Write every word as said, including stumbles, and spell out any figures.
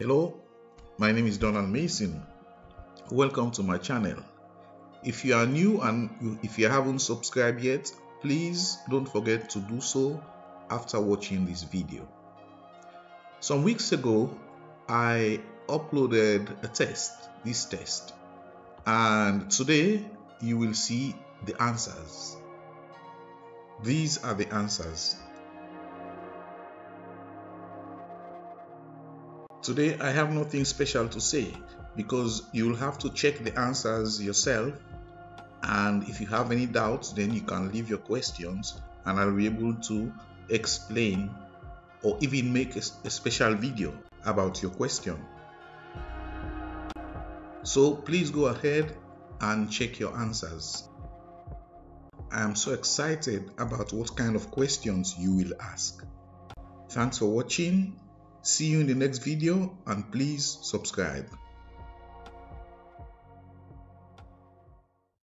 Hello, my name is Donald Mason. Welcome to my channel. If you are new and you, if you haven't subscribed yet, please don't forget to do so after watching this video. Some weeks ago, I uploaded a test, this test, and today you will see the answers. These are the answers. Today I have nothing special to say because you'll have to check the answers yourself, and if you have any doubts then you can leave your questions and I'll be able to explain or even make a, a special video about your question. So please go ahead and check your answers. I am so excited about what kind of questions you will ask. Thanks for watching. See you in the next video, and please subscribe.